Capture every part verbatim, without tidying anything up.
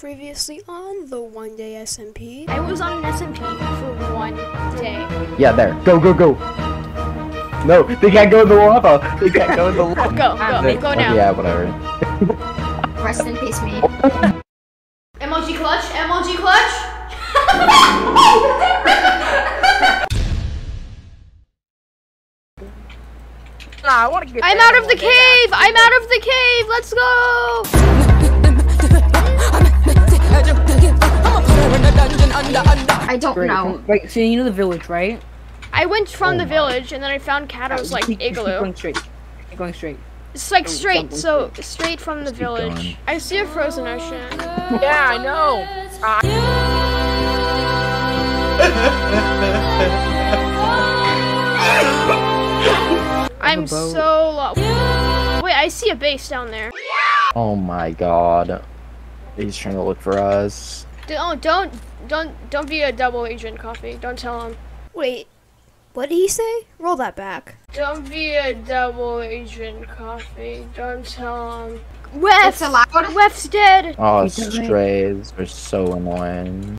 previously on the one day S M P. I was on an S M P for one day. Yeah, there. Go, go, go. No, they can't go in the lava. They can't go in the lava. Go, go, they, go now. Yeah, whatever. Rest in peace, me. M L G Clutch, M L G Clutch. Nah, I want to get. I'm out of the cave. I'm out of the cave. Let's go. I don't Great. know. Right, so you know the village, right? I went from oh the village, and then I found Kato's, like, keep, igloo. Keep going straight. Keep going straight. It's, like, straight, so straight, straight from the village. Going. I see a frozen ocean. Yeah, I know. Uh I'm so lost. Wait, I see a base down there. Oh my god. He's trying to look for us. Oh, don't, don't, don't be a double agent, Coffee. Don't tell him. Wait, what did he say? Roll that back. Don't be a double agent, Coffee. Don't tell him. Wef! Wef's dead! Oh, strays are so annoying.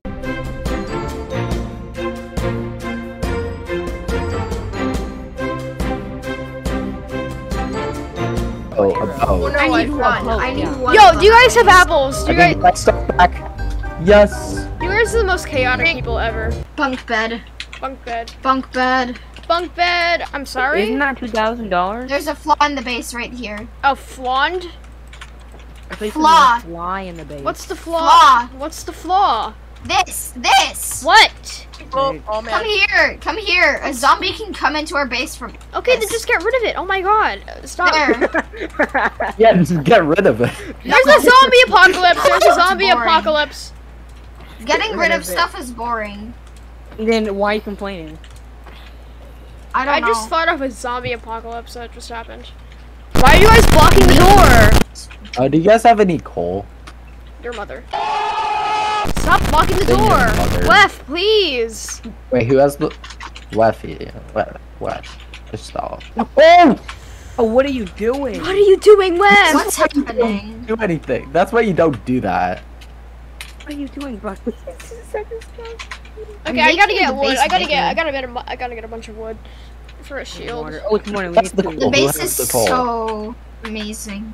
Oh, a boat. I need one. I need one. Yo, do you guys have apples? Do you guys- Let's step back. Yes. You guys are the most chaotic people ever. Bunk bed. Bunk bed. Bunk bed. Bunk bed. I'm sorry. Isn't that two thousand dollars? There's a flaw in the base right here. Oh, flawed? Flaw. Fly in the base. What's the flaw? Flaw. What's the flaw? This. This. What? Oh, oh, man. Come here. Come here. A zombie can come into our base from. Okay, this. Then just get rid of it. Oh my god. Stop. There. Yeah, just get rid of it. There's a zombie apocalypse. There's a zombie apocalypse. Getting rid of stuff is boring. Then why are you complaining? I don't know. I just thought of a zombie apocalypse that just happened. Why are you guys blocking the door? Uh, do you guys have any coal? Your mother. Stop blocking the door! Wef, please! Wait, who has the... Wefy. Wef. Wef. Just stop. Oh! Oh, what are you doing? What are you doing, Wef? What's happening? You don't do anything. That's why you don't do that. What are you doing, bro? Okay, I gotta get wood. I gotta get. I gotta get. I gotta get a bunch of wood for a shield. Oh, it's morning. We need the, the base is so amazing.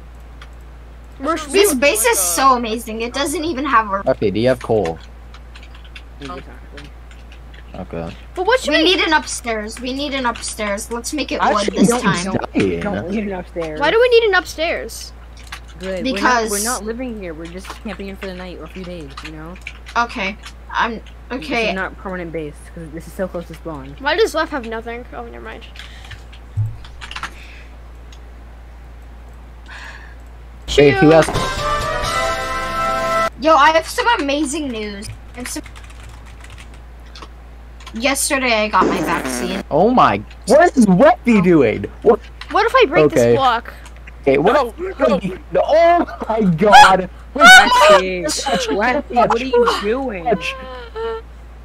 This base is so amazing. It doesn't even have a. Okay, do you have coal? Okay. But what should we need an upstairs? We need an upstairs. Let's make it wood this time. We don't need an upstairs. Why do we need an upstairs? Good. Because we're not, we're not living here, we're just camping in for the night or a few days, you know? Okay. I'm okay. It's not permanent base, because this is so close to spawn. Why does Wef have nothing? Oh, never mind. Hey, who else? Yo, I have some amazing news. I have some... Yesterday I got my vaccine. Oh my, what is Wefy doing? What What if I break okay. this block? Okay, what? No, no, no. Oh my god! Wefy, Wefy, what are you doing?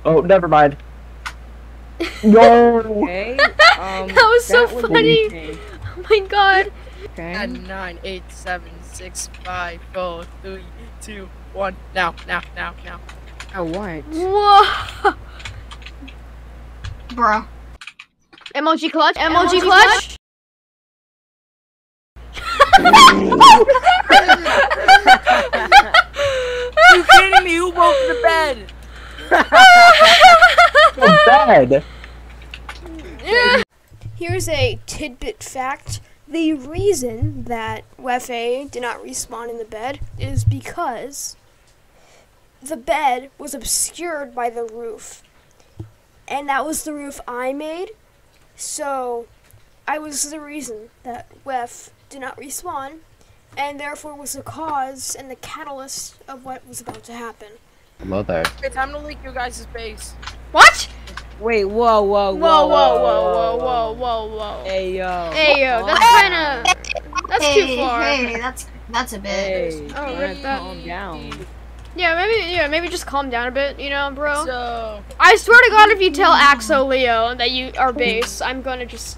Oh, never mind. No! Okay, um, that was that so funny! Okay. Oh my god! Okay. nine, eight, seven, six, five, four, three, two, one, now, now, now, now. Oh, what? Whoa! Bruh. M L G Clutch? M L G Clutch? You kidding me? Who broke the bed? The bed? Yeah. Here's a tidbit fact. The reason that Wef did not respawn in the bed is because the bed was obscured by the roof. And that was the roof I made. So I was the reason that Wef did not respawn, and therefore was the cause and the catalyst of what was about to happen. Hello there. It's time to leak your guys' base. What? Wait, whoa, whoa, whoa, whoa, whoa, whoa, whoa, whoa, whoa. Hey yo. Hey yo, that's kinda that's hey, too far. Hey, that's that's a bit. Hey, oh, rip that. Calm down. Yeah, maybe yeah, maybe just calm down a bit, you know, bro. So I swear to god if you tell Axo Leo that you are base, I'm gonna just